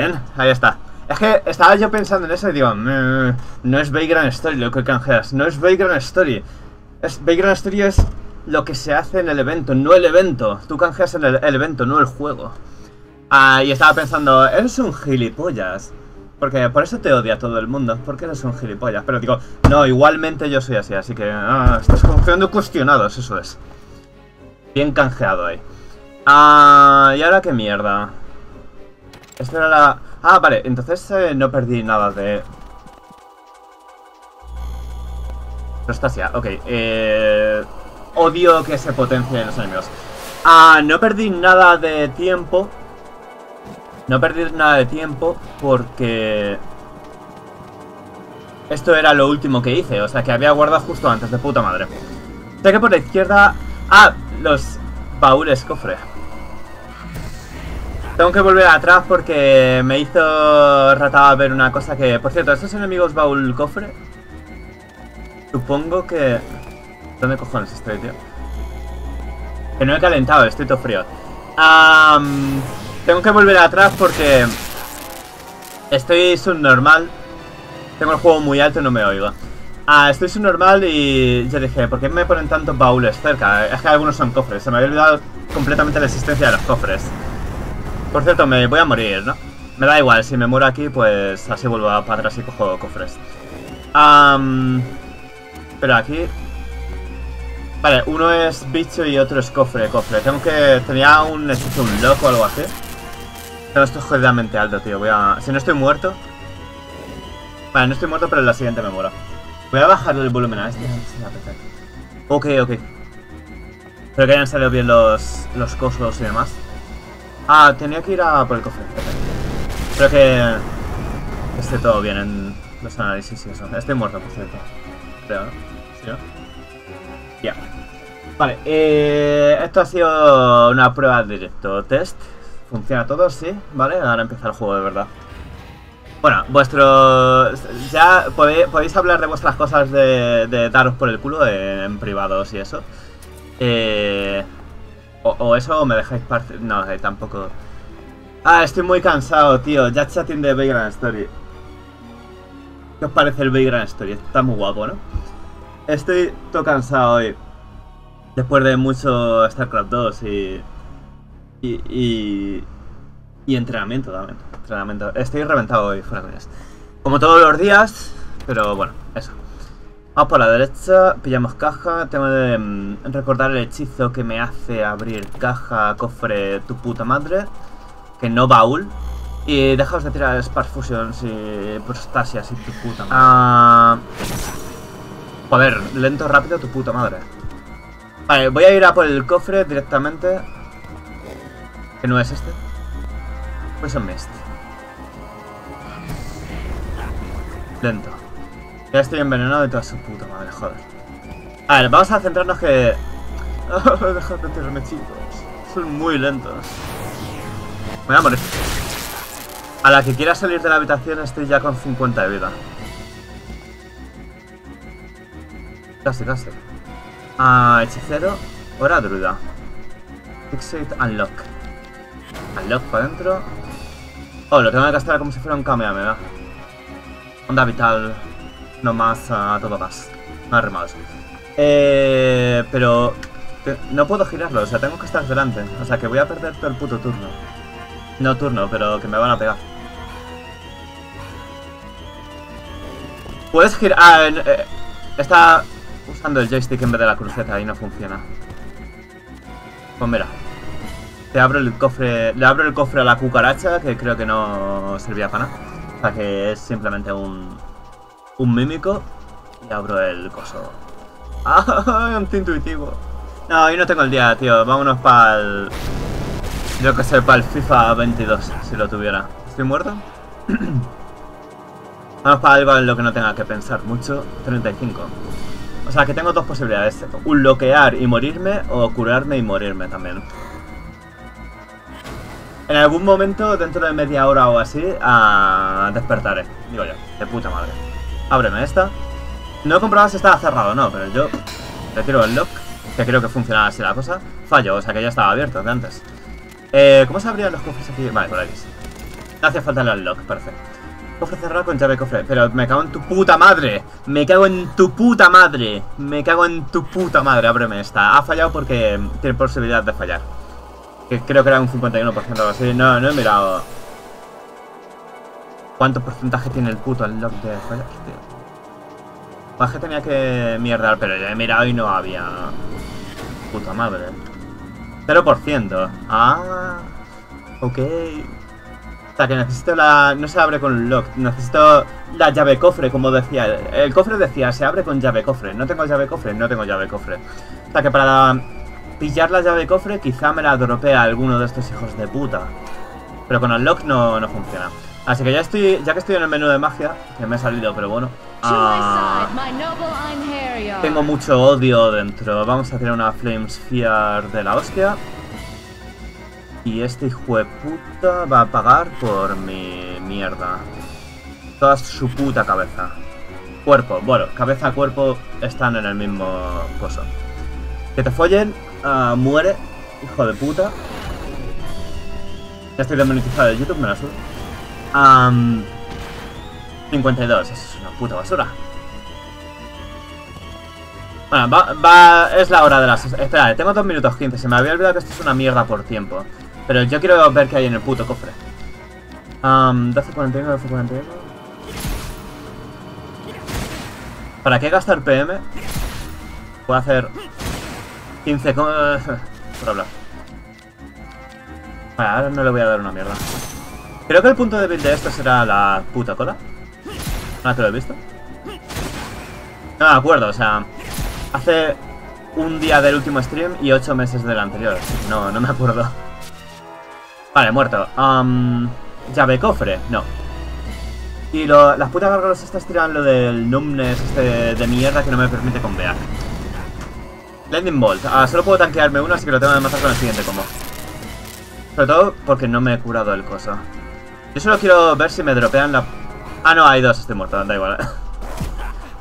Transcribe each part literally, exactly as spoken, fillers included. Bien, ahí está. Es que estaba yo pensando en eso y digo, mmm, no es Big Grand Story lo que canjeas, no es Big Grand Story. Es, Big Grand Story es lo que se hace en el evento, no el evento. Tú canjeas en el, el evento, no el juego. Ah, y estaba pensando, eres un gilipollas. Porque por eso te odia todo el mundo, porque eres un gilipollas. Pero digo, no, igualmente yo soy así, así que ah, estás confiando cuestionados, eso es. Bien canjeado ahí. Ah, ¿y ahora qué mierda? Esto era la... Ah, vale, entonces eh, no perdí nada de... Prostasia, ok. Eh... Odio que se potencie en los enemigos. Ah, no perdí nada de tiempo. No perdí nada de tiempo porque... Esto era lo último que hice, o sea que había guardado justo antes, de puta madre. Sé que por la izquierda... Ah, los baúles cofre. Tengo que volver atrás porque me hizo Ratava ver una cosa que... Por cierto, estos enemigos baúl cofre... Supongo que... ¿Dónde cojones estoy, tío? Que no he calentado, estoy todo frío. Um, tengo que volver atrás porque... Estoy subnormal. Tengo el juego muy alto y no me oigo. Ah, estoy subnormal y yo dije, ¿por qué me ponen tantos baúles cerca? Es que algunos son cofres, se me había olvidado completamente la existencia de los cofres. Por cierto, me voy a morir, ¿no? Me da igual, si me muero aquí, pues así vuelvo para atrás y cojo cofres. Um, pero aquí... Vale, uno es bicho y otro es cofre, cofre. Tengo que... Tenía un hechizo, un loco o algo así. Pero esto es jodidamente alto, tío. Voy a... Si no estoy muerto... Vale, no estoy muerto, pero en la siguiente me muero. Voy a bajar el volumen a este. Ok, ok. Espero que hayan salido bien los, los cosos y demás. Ah, tenía que ir a por el cofre. Creo que esté todo bien en los análisis y eso. Estoy muerto, por cierto. Creo, ¿no? ¿Sí, no? Ya. Yeah. Vale, eh, esto ha sido una prueba de directo test. Funciona todo, sí, ¿vale? Ahora empieza el juego de verdad. Bueno, vuestros... Ya podéis, podéis hablar de vuestras cosas de, de daros por el culo en privados y eso. Eh... O, o eso, o me dejáis parte... No, eh, tampoco... Ah, estoy muy cansado, tío. Ya chatting de Big Grand Story. ¿Qué os parece el Big Grand Story? Está muy guapo, ¿no? Estoy todo cansado hoy. Después de mucho StarCraft dos y... Y... Y, y entrenamiento también. Entrenamiento. Estoy reventado hoy, fuera con ellas. Como todos los días, pero bueno, eso. Vamos por la derecha, pillamos caja, tengo que um, recordar el hechizo que me hace abrir caja, cofre, tu puta madre, que no baúl, y dejaos de tirar Sparfusion y Prostasia y tu puta madre. Uh, joder, lento, rápido, tu puta madre. Vale, voy a ir a por el cofre directamente, que no es este, pues es este. Lento. Ya estoy envenenado de toda su puta madre, joder. A ver, vamos a centrarnos que... Oh, dejadme tirarme, chicos. Son muy lentos. Me voy a morir. A la que quiera salir de la habitación estoy ya con cincuenta de vida. Casi, casi. Ah, hechicero. Hora druida. Fixate, unlock. Unlock para adentro. Oh, lo tengo que gastar como si fuera un Kamehameha. Onda vital. No más a todo más. Más remados. Eh, pero... Te, no puedo girarlo, o sea, tengo que estar delante. O sea, que voy a perder todo el puto turno. No turno, pero que me van a pegar. Puedes girar... Ah, eh, eh, está usando el joystick en vez de la cruceta y no funciona. Pues mira. Te abro el cofre... Le abro el cofre a la cucaracha, que creo que no servía para nada. O sea, que es simplemente un... Un mímico y abro el coso. ¡Ah! Antiintuitivo. No, hoy no tengo el día, tío. Vámonos para el... Yo que sé, para el FIFA veintidós, si lo tuviera. ¿Estoy muerto? Vamos para algo en lo que no tenga que pensar mucho. treinta y cinco. O sea, que tengo dos posibilidades. Un bloquear y morirme, o curarme y morirme también. En algún momento, dentro de media hora o así, a... despertaré. Digo yo, de puta madre. Ábreme esta. No he comprobado si estaba cerrado o no, pero yo retiro el lock, que creo que funcionaba así la cosa. Fallo, o sea que ya estaba abierto de antes. Eh, ¿Cómo se abrían los cofres aquí? Vale, por aquí. No hace falta el unlock, perfecto. Cofre cerrado con llave cofre. Pero me cago en tu puta madre. Me cago en tu puta madre. Me cago en tu puta madre. Ábreme esta. Ha fallado porque tiene posibilidad de fallar. Que creo que era un cincuenta y uno por ciento o así. No, no he mirado. ¿Cuánto porcentaje tiene el puto unlock de fallar, tío? Baje tenía que mierdar, pero ya he mirado y no había. Puta madre. cero por ciento. Ah. Ok. O sea que necesito la... No se abre con un lock. Necesito la llave cofre, como decía. El cofre decía, se abre con llave cofre. No tengo llave cofre, no tengo llave cofre. O sea que para pillar la llave cofre quizá me la dropea alguno de estos hijos de puta. Pero con el lock no, no funciona. Así que ya estoy, ya que estoy en el menú de magia, que me ha salido, pero bueno. Ah, tengo mucho odio dentro. Vamos a hacer una Flamesphere de la hostia. Y este hijo de puta va a pagar por mi mierda. Toda su puta cabeza. Cuerpo, bueno, cabeza, cuerpo están en el mismo coso. Que te follen, uh, muere, hijo de puta. Ya estoy desmonetizado de YouTube, me la subo. Um, cincuenta y dos, es una puta basura. Bueno, va, va, es la hora de las... Espera, tengo dos minutos quince, se me había olvidado que esto es una mierda por tiempo. Pero yo quiero ver qué hay en el puto cofre. um, doce cuarenta y uno, doce cuarenta y uno. ¿Para qué gastar P M? Puedo hacer quince... Por hablar. Vale, ahora no le voy a dar una mierda. Creo que el punto débil de esto será la puta cola. ¿No te lo he visto? No me acuerdo, o sea... Hace un día del último stream y ocho meses del anterior. No, no me acuerdo. Vale, muerto. Um, llave cofre, no. Y lo, las putas gárgolas estas tiran lo del numbness este de mierda que no me permite convear. Landing bolt. Ah, solo puedo tanquearme uno, así que lo tengo que matar con el siguiente combo. Sobre todo porque no me he curado el coso. Yo solo quiero ver si me dropean la... Ah, no, hay dos, estoy muerto, da igual.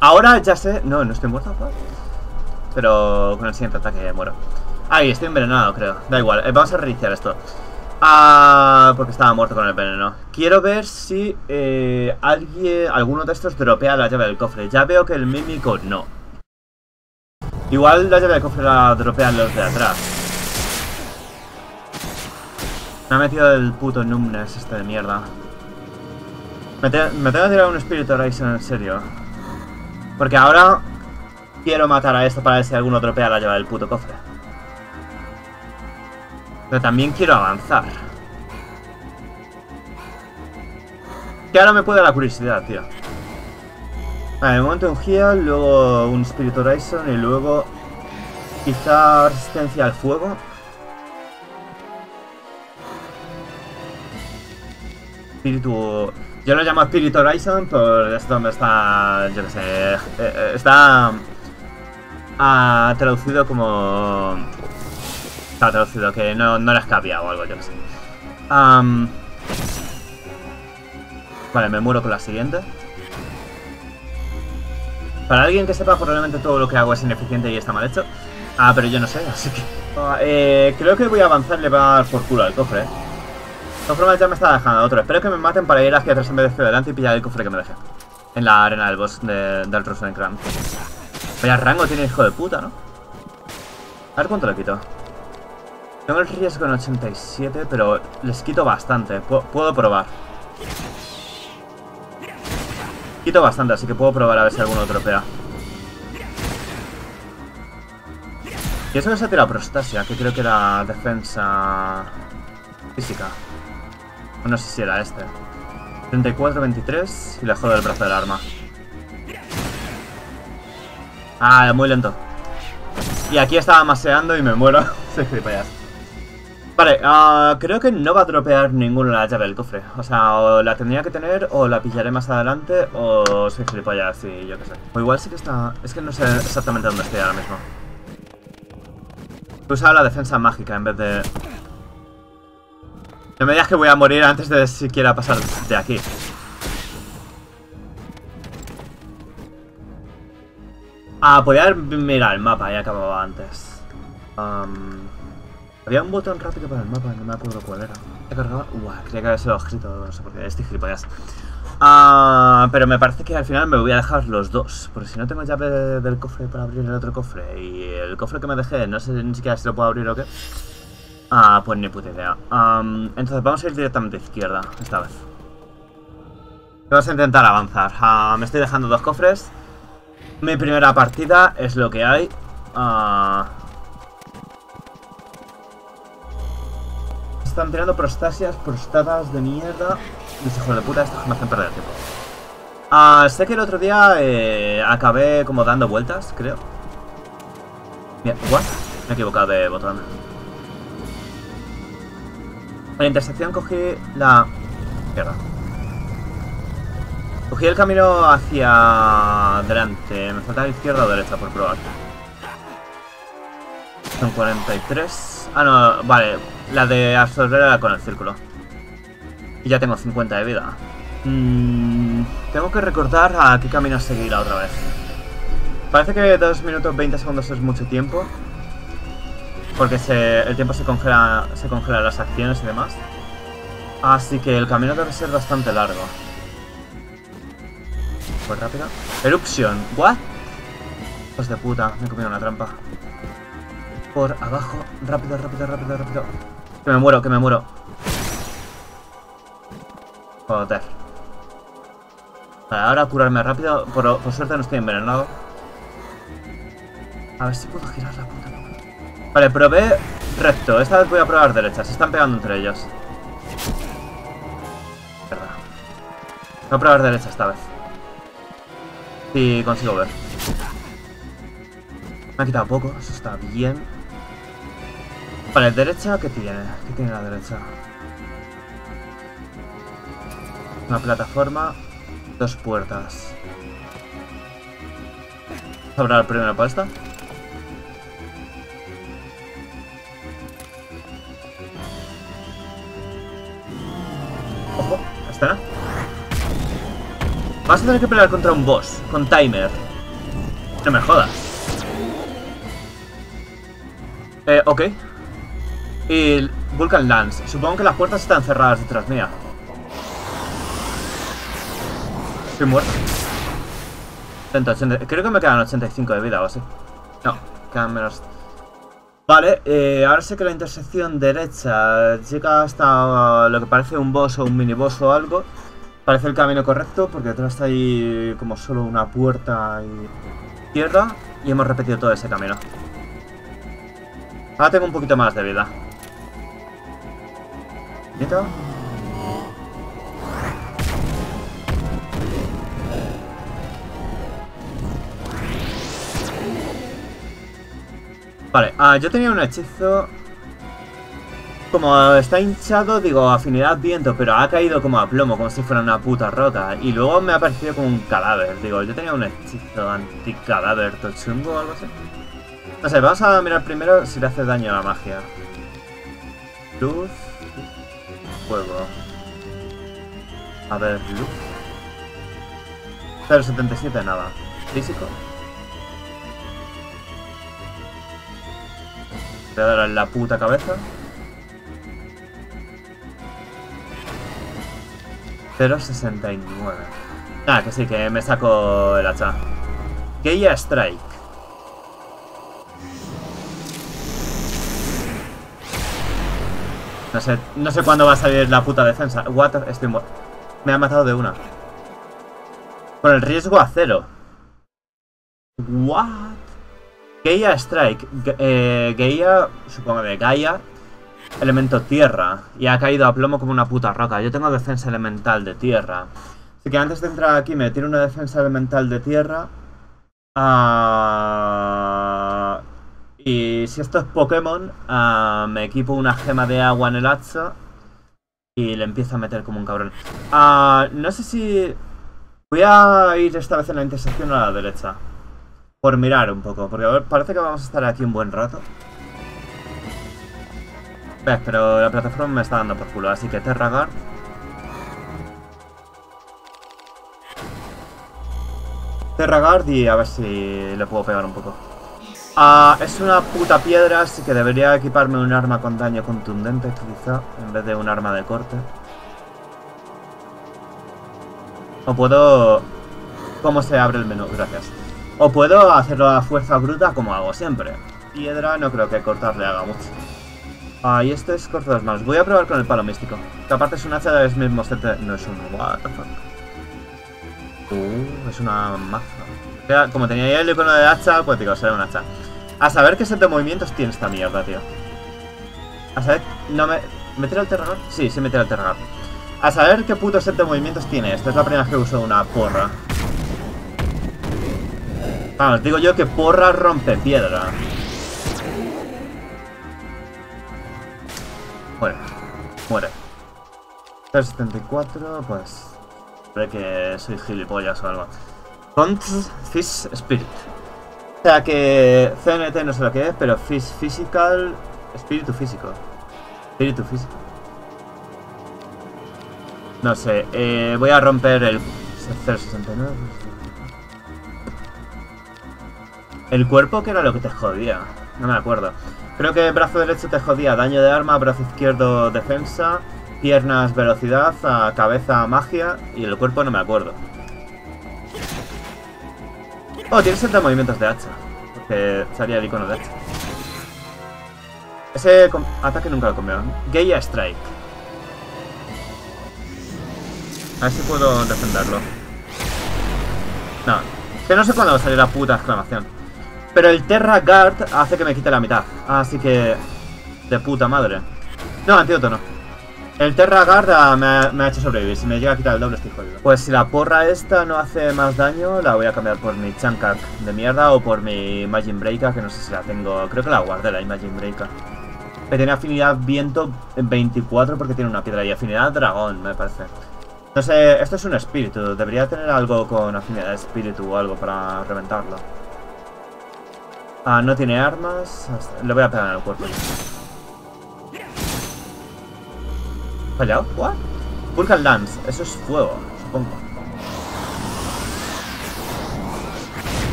Ahora ya sé... No, no estoy muerto, ¿no? Pero con el siguiente ataque muero. Ay, estoy envenenado, creo. Da igual, eh, vamos a reiniciar esto. Ah, porque estaba muerto con el veneno. Quiero ver si eh, alguien, alguno de estos dropea la llave del cofre. Ya veo que el mímico no. Igual la llave del cofre la dropean los de atrás. Me ha metido el puto numbness este de mierda. Me, te, me tengo que tirar un Espíritu Horizon en serio. Porque ahora quiero matar a esto para ver si alguno tropea la llave del puto cofre. Pero también quiero avanzar. Que ahora me puede la curiosidad, tío. Vale, de momento un heal, luego un Espíritu Horizon y luego quizá resistencia al fuego. Espíritu... Yo lo llamo Espíritu Horizon por esto donde está... Yo qué sé... Está... Ah, traducido como... Está traducido, que no, no les cabía o algo, yo qué sé. Um, vale, me muero con la siguiente. Para alguien que sepa, probablemente todo lo que hago es ineficiente y está mal hecho. Ah, pero yo no sé, así que... Uh, eh, creo que voy a avanzar y le voy a dar por culo al cofre, eh. De todas formas ya me está dejando otro. Espero que me maten para ir hacia atrás en vez de hacia adelante y pillar el cofre que me deje. En la arena del boss de, del Russian Cramp. Vaya rango tiene hijo de puta, ¿no? A ver cuánto le quito. Tengo el riesgo en ochenta y siete, pero les quito bastante. P puedo probar. Quito bastante, así que puedo probar a ver si alguno tropea. Y eso que se ha tirado Prostasia, que creo que era defensa física. No sé si era este. treinta y cuatro, veintitrés y le jodo el brazo del arma. Ah, muy lento. Y aquí estaba maseando y me muero. Se flipallas. Vale, uh, creo que no va a dropear ninguno la llave del cofre. O sea, o la tendría que tener o la pillaré más adelante o soy flipallas y yo qué sé. O igual sí que está... Es que no sé exactamente dónde estoy ahora mismo. He usado la defensa mágica en vez de... No me digas que voy a morir antes de siquiera pasar de aquí. Ah, podía haber mirado el mapa y acababa antes. Um, Había un botón rápido para el mapa, no me acuerdo cuál era. He cargado... Uah, creía que había sido escrito, no sé por qué, estoy gilipollas. Ah, pero me parece que al final me voy a dejar los dos, porque si no tengo llave del cofre para abrir el otro cofre, y el cofre que me dejé, no sé ni siquiera si lo puedo abrir o qué. Ah, pues ni puta idea. Um, entonces vamos a ir directamente a izquierda, esta vez. Vamos a intentar avanzar. Uh, me estoy dejando dos cofres. Mi primera partida es lo que hay. Ah... Uh, Están tirando prostasias, prostadas de mierda. Mis hijos de puta, estos me hacen perder tiempo. Ah, sé que el otro día eh, acabé como dando vueltas, creo. Mira, ¿what? Me he equivocado de botón. En la intersección cogí la... izquierda. Cogí el camino hacia... delante. Me falta izquierda o derecha por probar. Son cuarenta y tres. Ah, no, vale. La de absorber era con el círculo. Y ya tengo cincuenta de vida. Mm, tengo que recordar a qué camino seguirá otra vez. Parece que dos minutos veinte segundos es mucho tiempo. Porque se, el tiempo se congela, se congela las acciones y demás. Así que el camino debe ser bastante largo. Pues rápido. Erupción. ¿What? Hijos de puta, me he comido una trampa. Por abajo, rápido, rápido, rápido, rápido. Que me muero, que me muero. Joder. Vale, ahora curarme rápido. Por, por suerte no estoy envenenado. A ver si puedo girar la puta. Vale, probé recto. Esta vez voy a probar derecha. Se están pegando entre ellos. Verdad. Voy a probar derecha esta vez. Si consigo ver. Me ha quitado poco, eso está bien. Vale, derecha, ¿qué tiene? ¿Qué tiene la derecha? Una plataforma, dos puertas. ¿Vamos a abrir la primera pasta? Ojo, ¿estará? Vas a tener que pelear contra un boss, con timer. No me jodas. Eh, ok. Y Vulcan Lance. Supongo que las puertas están cerradas detrás mía. Estoy muerto. ciento ochenta. Creo que me quedan ochenta y cinco de vida o así. No, quedan menos. Vale, eh, ahora sé que la intersección derecha llega hasta lo que parece un boss o un mini boss o algo. Parece el camino correcto porque detrás hay como solo una puerta y izquierda. Y hemos repetido todo ese camino. Ahora tengo un poquito más de vida. ¿Listo? Vale, ah, yo tenía un hechizo. Como está hinchado, digo, afinidad viento, pero ha caído como a plomo, como si fuera una puta roca. Y luego me ha aparecido como un cadáver. Digo, yo tenía un hechizo anticadáver, tochungo o algo así. No sé, vamos a mirar primero si le hace daño a la magia. Luz. Fuego. A ver, luz. cero setenta y siete, nada. Físico. Te dará en la puta cabeza. cero sesenta y nueve. Ah, que sí, que me saco el hacha. Gaia Strike. No sé, no sé cuándo va a salir la puta defensa. Water, estoy muerto. Me ha matado de una. Con el riesgo a cero. What? Gaia Strike. Eh, Gaia, supongo de Gaia. Elemento tierra. Y ha caído a plomo como una puta roca. Yo tengo defensa elemental de tierra. Así que antes de entrar aquí me tiro una defensa elemental de tierra. Ah... Uh... Y si esto es Pokémon, uh, me equipo una gema de agua en el hacha y le empiezo a meter como un cabrón. Uh, no sé si... Voy a ir esta vez en la intersección a la derecha. Por mirar un poco, porque a ver, parece que vamos a estar aquí un buen rato. Ves, pero la plataforma me está dando por culo, así que Terragard. Terragard y a ver si le puedo pegar un poco. Ah, es una puta piedra, así que debería equiparme un arma con daño contundente, quizá, en vez de un arma de corte. O puedo... ¿Cómo se abre el menú? Gracias. O puedo hacerlo a fuerza bruta, como hago siempre. Piedra no creo que cortarle haga mucho. Ah, y este es corto de las manos. Voy a probar con el palo místico, que aparte es un hacha del mismo set de... No es un... What the fuck. Uh, es una maza. Como tenía ya el icono de hacha, pues digo, será un hacha. A saber qué set de movimientos tiene esta mierda, tío. A saber... No me... ¿Me tira el Terragard? Sí, sí me tira el Terragard. A saber qué puto set de movimientos tiene. Esta es la primera vez que uso una porra. Vamos, digo yo que porra rompe piedra. Muere. Muere. tres setenta y cuatro, pues... Creo que soy gilipollas o algo. Cons Fish Spirit. O sea que... C N T no sé lo que es, pero Fish Physical... Espíritu físico. Espíritu físico. No sé, eh, voy a romper el... cero sesenta y nueve... El cuerpo que era lo que te jodía, no me acuerdo. Creo que brazo derecho te jodía daño de arma, brazo izquierdo defensa, piernas velocidad, cabeza magia y el cuerpo no me acuerdo. Oh, tiene siete movimientos de hacha, porque salía el icono de hacha. Ese ataque nunca lo comió. Gaia Strike. A ver si puedo defenderlo. No, que no sé cuándo va a salir la puta exclamación. Pero el Terra Guard hace que me quite la mitad. Así que... De puta madre. No, antídoto no. El Terra Guard ah, me, ha, me ha hecho sobrevivir. Si me llega a quitar el doble estoy jodido. Pues si la porra esta no hace más daño, la voy a cambiar por mi Chankak de mierda o por mi Imagine Breaker, que no sé si la tengo. Creo que la guardé, la Imagine Breaker. Que tiene afinidad viento veinticuatro porque tiene una piedra. Y afinidad dragón, me parece. No sé, esto es un espíritu. Debería tener algo con afinidad de espíritu o algo para reventarlo. Ah, no tiene armas. Le voy a pegar en el cuerpo. ¿Fallado? ¿What? Vulcan Lance. Eso es fuego, supongo.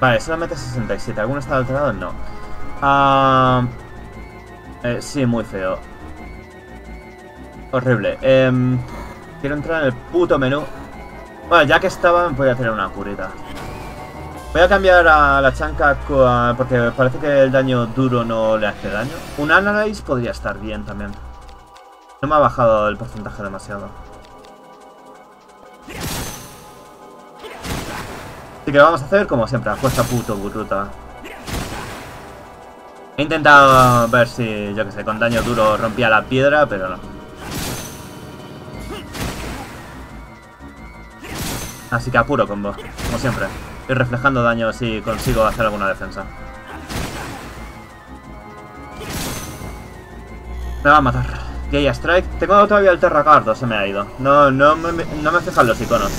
Vale, solamente sesenta y siete. ¿Alguno está alterado? No. Ah, eh, sí, muy feo. Horrible. Eh, quiero entrar en el puto menú. Bueno, ya que estaba, me voy a hacer una curita. Voy a cambiar a la chanca porque parece que el daño duro no le hace daño. Un Analyze podría estar bien también. No me ha bajado el porcentaje demasiado. Así que vamos a hacer como siempre, apuesta puto burruta. He intentado ver si, yo que sé, con daño duro rompía la piedra, pero no. Así que apuro combo, como siempre. Y reflejando daño si consigo hacer alguna defensa. Me va a matar. Gaia Strike. Tengo todavía el Terragard, se me ha ido. No, no me, no me fijan los iconos.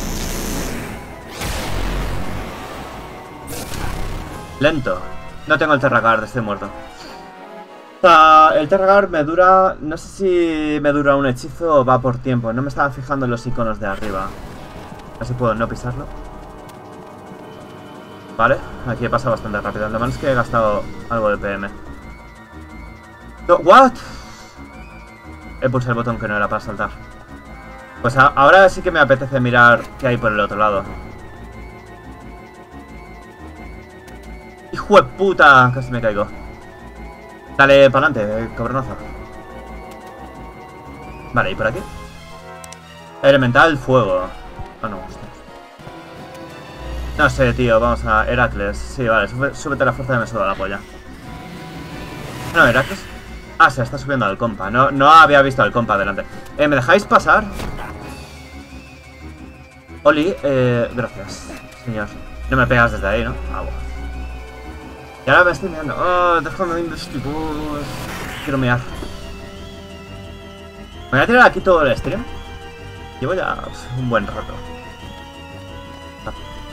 Lento. No tengo el Terragard, estoy muerto. Uh, el Terragard me dura... No sé si me dura un hechizo o va por tiempo. No me estaba fijando en los iconos de arriba. A ver si puedo no pisarlo. Vale, aquí he pasado bastante rápido. Lo malo es que he gastado algo de P M. No, ¿what? He pulsado el botón que no era para saltar. Pues a, ahora sí que me apetece mirar qué hay por el otro lado. ¡Hijo de puta! Casi me caigo. Dale, para adelante, cabronazo. Vale, ¿y por aquí? Elemental, fuego. Ah, no, hostia. No sé, tío, vamos a... Heracles. Sí, vale, súbete la fuerza de me suda la polla. No, Heracles. Ah, se está subiendo al compa. No, no había visto al compa delante. Eh, ¿me dejáis pasar? Oli, eh... Gracias, señor. No me pegas desde ahí, ¿no? Ah, bueno. Y ahora me estoy mirando. Oh, déjame investigar. Quiero mirar. Me voy a tirar aquí todo el stream. Llevo ya un buen rato.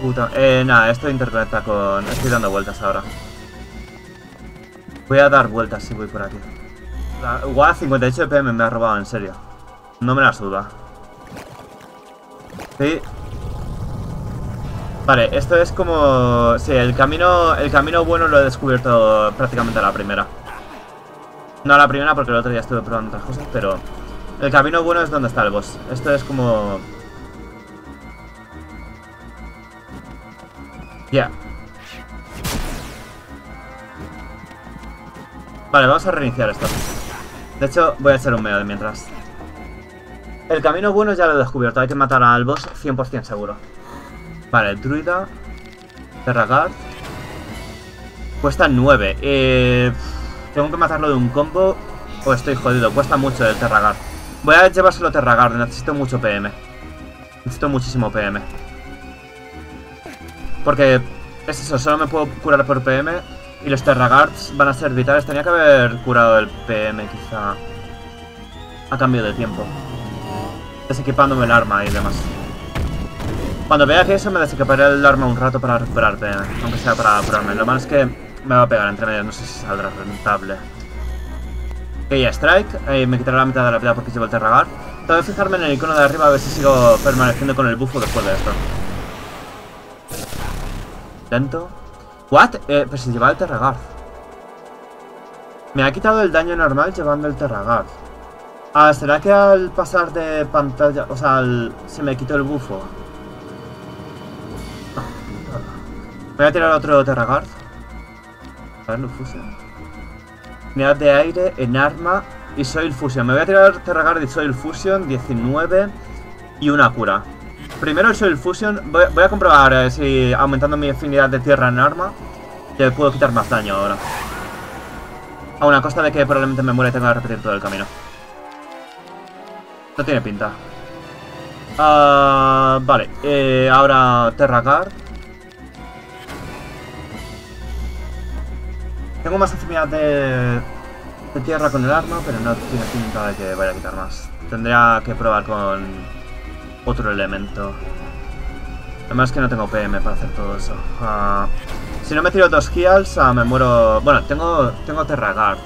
Puta. Eh, nada, esto interconecta con... Estoy dando vueltas ahora. Voy a dar vueltas si voy por aquí. Guau, cincuenta y ocho de P M me ha robado, en serio. No me la suda. Sí. Vale, esto es como... Sí, el camino, el camino bueno lo he descubierto prácticamente a la primera. No a la primera porque el otro día estuve probando otras cosas, pero... El camino bueno es donde está el boss. Esto es como... Ya. Yeah. Vale, vamos a reiniciar esto. De hecho, voy a hacer un medio de mientras. El camino bueno ya lo he descubierto. Hay que matar al boss cien por cien seguro. Vale, druida. Terragard. Cuesta nueve. Eh, tengo que matarlo de un combo o estoy jodido. Cuesta mucho el Terragard. Voy a llevárselo a Terragard. Necesito mucho P M. Necesito muchísimo P M. Porque es eso. Solo me puedo curar por P M. Y los Terragards van a ser vitales. Tenía que haber curado el P M quizá a cambio de tiempo. Desequipándome el arma y demás. Cuando vea que eso me desequiparé el arma un rato para recuperar P M, aunque sea para curarme. Lo malo es que me va a pegar entre medias, no sé si saldrá rentable. Gaia Strike, eh, me quitará la mitad de la vida porque llevo el Terragard. Tengo que fijarme en el icono de arriba a ver si sigo permaneciendo con el bufo después de esto. Lento. ¿What? Eh, pero si lleva el Terragard. Me ha quitado el daño normal llevando el Terragard. Ah, ¿será que al pasar de pantalla, o sea, al, se me quitó el bufo? Me voy a tirar otro Terragard. A ver, Luftfusion. Unidad de aire en arma y Soil Fusion. Me voy a tirar Terragard y Soil Fusion, diecinueve y una cura. Primero el Soil Fusion. Voy, voy a comprobar eh, si aumentando mi afinidad de tierra en arma le puedo quitar más daño ahora. A una costa de que probablemente me muera y tenga que repetir todo el camino. No tiene pinta. Uh, vale, eh, ahora Terragard. Tengo más afinidad de, de tierra con el arma, pero no tiene pinta de que vaya a quitar más. Tendría que probar con otro elemento. Además que no tengo P M para hacer todo eso. Uh, si no me tiro dos heals, uh, me muero... Bueno, tengo, tengo Terragard.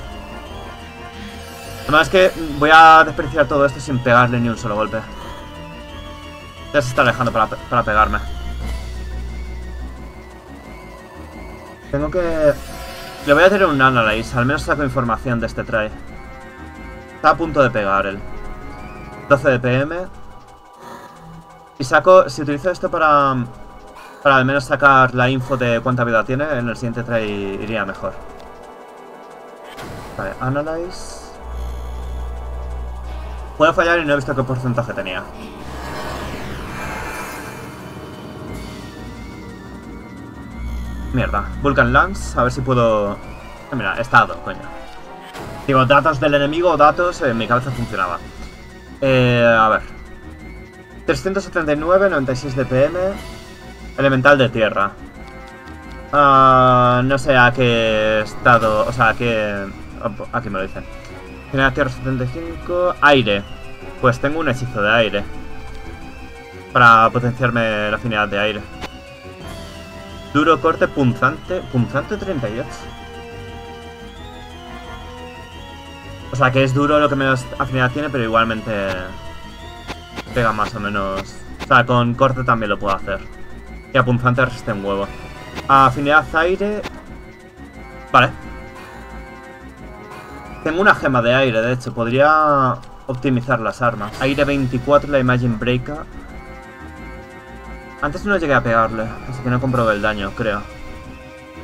Además que voy a desperdiciar todo esto sin pegarle ni un solo golpe. Ya se está alejando para, para pegarme. Tengo que... Le voy a hacer un analysis, al menos saco información de este try. Está a punto de pegar él. doce de P M. Y saco, si utilizo esto para... Para al menos sacar la info de cuánta vida tiene, en el siguiente try iría mejor. Vale, analysis. Puedo fallar y no he visto qué porcentaje tenía. Mierda, Vulcan Lance, a ver si puedo... Ah, mira, estado, coño. Digo, datos del enemigo, datos, en mi cabeza funcionaba. Eh, a ver. trescientos setenta y nueve, noventa y seis de P M. Elemental de tierra. Uh, no sé a qué estado, o sea, a qué... Aquí me lo dicen. General tierra setenta y cinco, aire. Pues tengo un hechizo de aire. Para potenciarme la afinidad de aire. Duro, corte, punzante. Punzante treinta y ocho. O sea que es duro lo que menos afinidad tiene, pero igualmente pega más o menos. O sea, con corte también lo puedo hacer. Y a punzante resiste un huevo. Afinidad aire. Vale. Tengo una gema de aire, de hecho. Podría optimizar las armas. Aire veinticuatro, la Imagine Breaker. Antes no llegué a pegarle, así que no comprobé el daño, creo.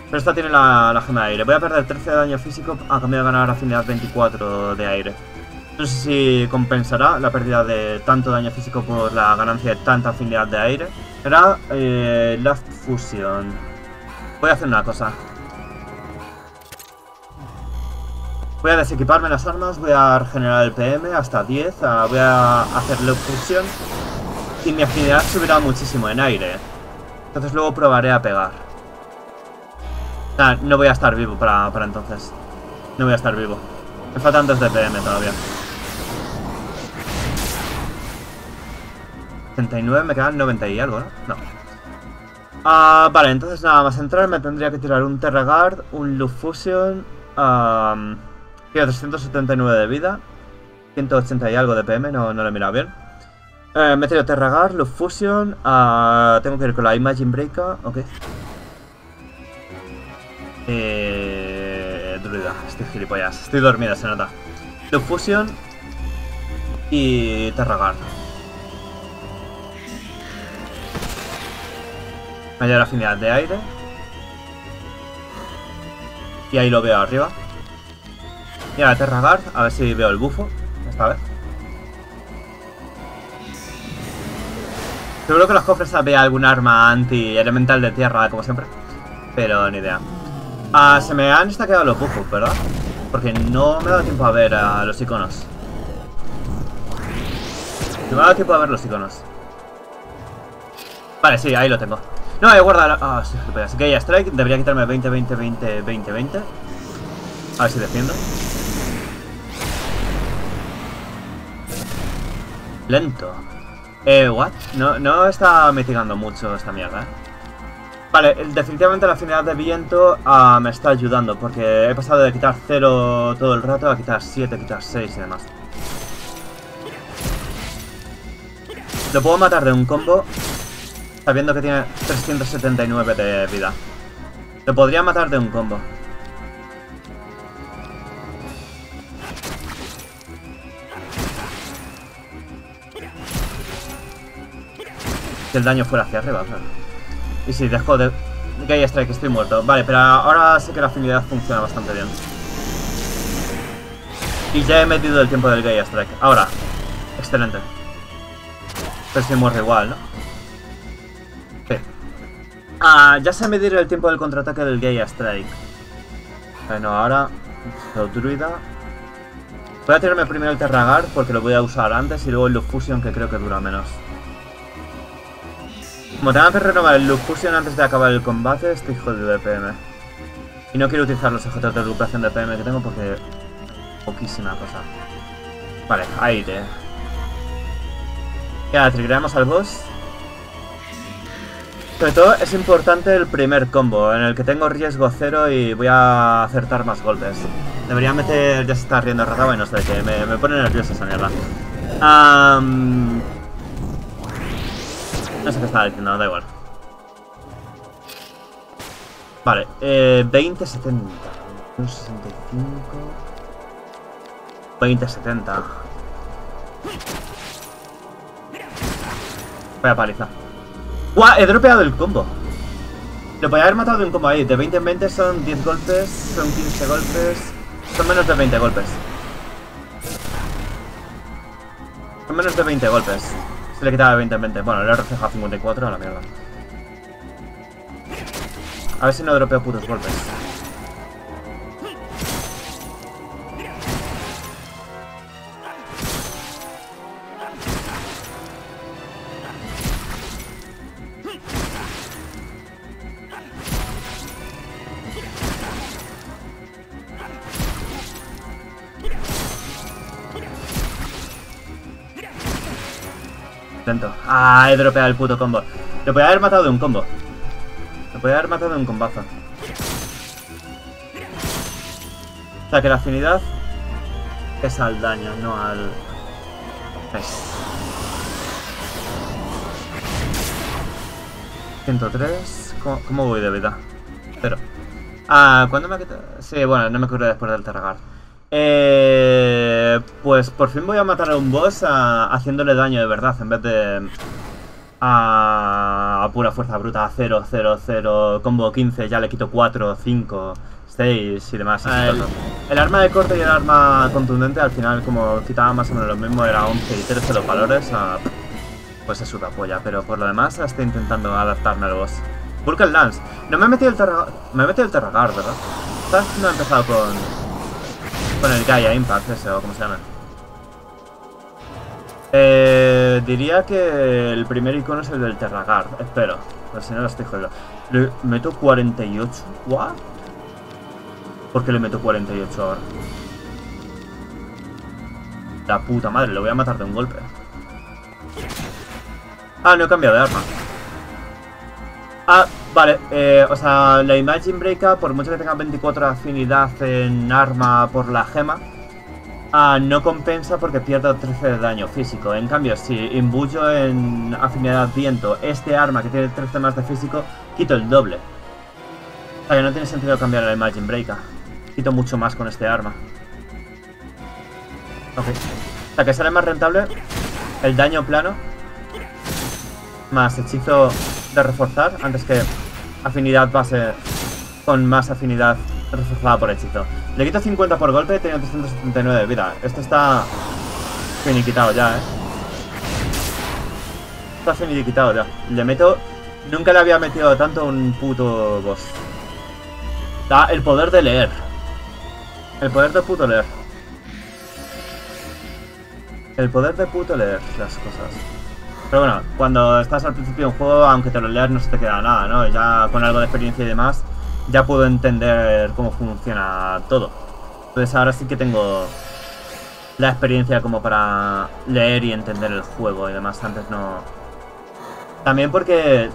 Pero esta tiene la, la gema de aire. Voy a perder trece de daño físico a cambio de ganar afinidad veinticuatro de aire. No sé si compensará la pérdida de tanto daño físico por la ganancia de tanta afinidad de aire. Era eh, Luftfusion. Voy a hacer una cosa. Voy a desequiparme las armas, voy a regenerar el P M hasta diez, voy a hacer Luftfusion. Y mi afinidad subirá muchísimo en aire. Entonces luego probaré a pegar. Nah, no voy a estar vivo para, para entonces. No voy a estar vivo. Me faltan dos de P M todavía. setenta y nueve, me quedan noventa y algo, ¿no? No. Ah, vale, entonces nada más entrar me tendría que tirar un Terragard, un Luftfusion. Um, trescientos setenta y nueve de vida. ciento ochenta y algo de P M, no, no lo he mirado bien. Eh, me he traído Terragard, Luftfusion, uh, tengo que ir con la Imagine Breaker, ok. Eh, druida, estoy gilipollas, estoy dormida, se nota. Luftfusion y Terragard. Mayor afinidad de aire. Y ahí lo veo arriba. Y ahora Terragard, a ver si veo el bufo esta vez. Seguro que los cofres había algún arma anti-elemental de tierra, como siempre. Pero ni idea. Ah, se me han estaqueado los buffos, ¿verdad? Porque no me ha dado tiempo a ver a los iconos. No me ha dado tiempo a ver los iconos. Vale, sí, ahí lo tengo. No, he guardado... Ah, sí, así que Gaia Strike debería quitarme veinte, veinte, veinte, veinte, veinte. A ver si defiendo. Lento. Eh, what? No, no está mitigando mucho esta mierda, ¿eh? Vale, definitivamente la afinidad de viento uh, me está ayudando, porque he pasado de quitar cero todo el rato a quitar siete, quitar seis y demás. Lo puedo matar de un combo, sabiendo que tiene trescientos setenta y nueve de vida. Lo podría matar de un combo. El daño fuera hacia arriba, claro. Y si dejo de... Gaia Strike, estoy muerto. Vale, pero ahora sí que la afinidad funciona bastante bien. Y ya he metido el tiempo del Gaia Strike. Ahora. Excelente. Pero si muerto igual, ¿no? Sí. Ah, ya sé medir el tiempo del contraataque del Gaia Strike. Bueno, ahora... Druida. Voy a tirarme primero el Terragard porque lo voy a usar antes y luego el Luftfusion, que creo que dura menos. Como tengo que renovar el Luftfusion antes de acabar el combate, estoy jodido de P M. Y no quiero utilizar los objetos de recuperación de P M que tengo porque... poquísima cosa. Vale, aire. Y ahora triggeramos al boss. Sobre todo es importante el primer combo, en el que tengo riesgo cero y voy a acertar más golpes. Debería meter... ya se está riendo Ratava y no sé qué, me, me pone nervioso esa mierda. Ah... Um... No sé qué estaba diciendo, da igual. Vale, eh, veinte setenta. uno sesenta y cinco. veinte setenta. Vaya paliza. ¡Guau! He dropeado el combo. Lo podía haber matado de un combo ahí. De veinte en veinte son diez golpes, son quince golpes. Son menos de veinte golpes. Son menos de veinte golpes. Se le quitaba veinte en veinte. Bueno, le he reflejado cincuenta y cuatro a la mierda. A ver si no dropeo putos golpes. Ah, he dropeado el puto combo. Lo podía haber matado de un combo. Lo podía haber matado de un combazo. O sea que la afinidad es al daño, no al... Es. ciento tres. ¿Cómo, cómo voy de vida? Pero... Ah, ¿cuándo me ha quitado? Sí, bueno, no me curé después del Terragard. Eh, pues por fin voy a matar a un boss a, haciéndole daño de verdad, en vez de a, a pura fuerza bruta, cero, cero, cero, combo quince, ya le quito cuatro, cinco, seis y demás. Ah, el, el arma de corte y el arma contundente al final, como quitaba más o menos lo mismo, era once y trece los valores, a, pues es una polla, pero por lo demás estoy intentando adaptarme al boss. Vulcan Lance, no me he metido el Terragard, me he metido el Terragard, ¿verdad? No he empezado con... con el Gaia Impact, ese, o como se llama. Eh, diría que el primer icono es el del Terragard, espero. Pero si no lo estoy jodiendo. Le meto cuarenta y ocho. ¿What? ¿Por qué le meto cuarenta y ocho ahora? La puta madre, lo voy a matar de un golpe. Ah, no he cambiado de arma. Ah, vale, eh, o sea, la Imagine Breaker, por mucho que tenga veinticuatro afinidad en arma por la gema, Ah, no compensa porque pierdo trece de daño físico. En cambio, si imbuyo en afinidad viento este arma que tiene trece más de físico, quito el doble. O sea, que no tiene sentido cambiar la Imagine Breaker. Quito mucho más con este arma. Ok. O sea, que sale más rentable el daño plano más hechizo de reforzar antes que afinidad base con más afinidad reforzada por hechizo. Le quito cincuenta por golpe y tengo trescientos setenta y nueve de vida. Esto está finiquitado ya, eh. Está finiquitado ya. Le meto... Nunca le había metido tanto un puto boss. Da el poder de leer. El poder de puto leer. El poder de puto leer las cosas. Pero bueno, cuando estás al principio de un juego, aunque te lo leas no se te queda nada, ¿no? Ya con algo de experiencia y demás, ya puedo entender cómo funciona todo. Entonces ahora sí que tengo la experiencia como para leer y entender el juego y demás. Antes no. También porque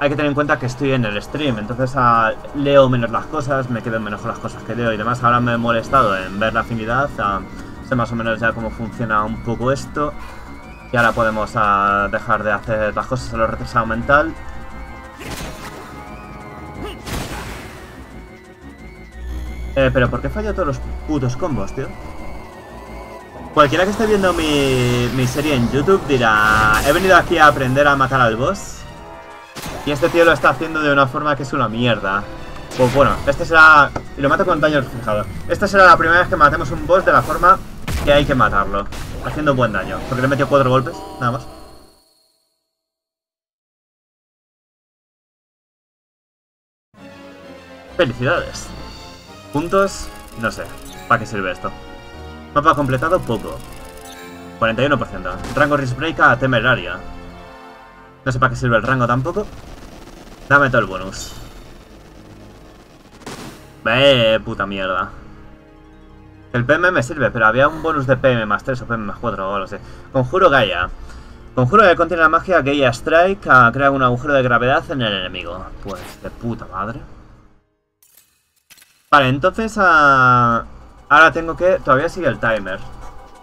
hay que tener en cuenta que estoy en el stream. Entonces ah, leo menos las cosas, me quedo menos con las cosas que leo y demás. Ahora me he molestado en ver la afinidad. Ah, sé más o menos ya cómo funciona un poco esto. Y ahora podemos ah, dejar de hacer las cosas a lo retrasado mental. Eh, pero ¿por qué fallo todos los putos combos, tío? Cualquiera que esté viendo mi, mi serie en YouTube dirá... He venido aquí a aprender a matar al boss. Y este tío lo está haciendo de una forma que es una mierda. Pues bueno, este será... Y lo mato con daño reflejado. Esta será la primera vez que matemos un boss de la forma que hay que matarlo. Haciendo buen daño. Porque le he metido cuatro golpes, nada más. Felicidades. Puntos, no sé, ¿para qué sirve esto? Mapa completado, poco. cuarenta y uno por ciento. Rango Risk Break a temeraria. No sé para qué sirve el rango tampoco. Dame todo el bonus. Ve, puta mierda. El P M me sirve, pero había un bonus de P M más tres o P M más cuatro o algo así. Conjuro Gaia. Conjuro que contiene la magia Gaia Strike a crear un agujero de gravedad en el enemigo. Pues de puta madre. Vale, entonces ah, ahora tengo que... Todavía sigue el timer.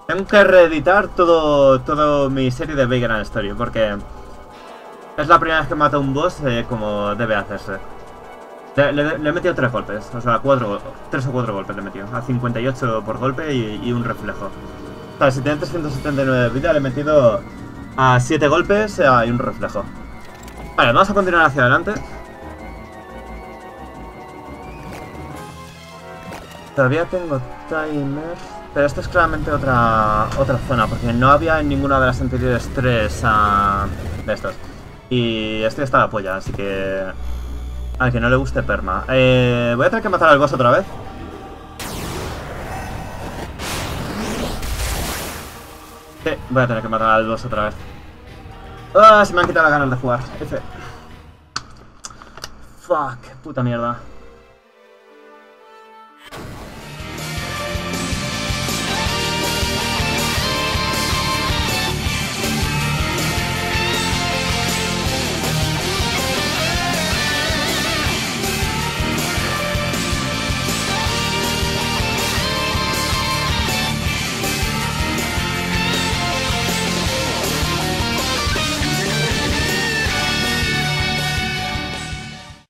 Tengo que reeditar todo, todo mi serie de Big Grand Story, porque es la primera vez que mato a un boss eh, como debe hacerse. Le, le, le he metido tres golpes, o sea, cuatro, tres o cuatro golpes le he metido. A cincuenta y ocho por golpe y, y un reflejo. O sea, si tiene trescientos setenta y nueve de vida, le he metido a siete golpes y un reflejo. Vale, vamos a continuar hacia adelante. Todavía tengo timer, pero esto es claramente otra otra zona, porque no había en ninguna de las anteriores tres uh, de estos. Y estoy hasta la polla, así que... Al que no le guste perma. Eh, voy a tener que matar al boss otra vez. Sí, voy a tener que matar al boss otra vez. Ah, oh, se me han quitado las ganas de jugar. F. Fuck, puta mierda.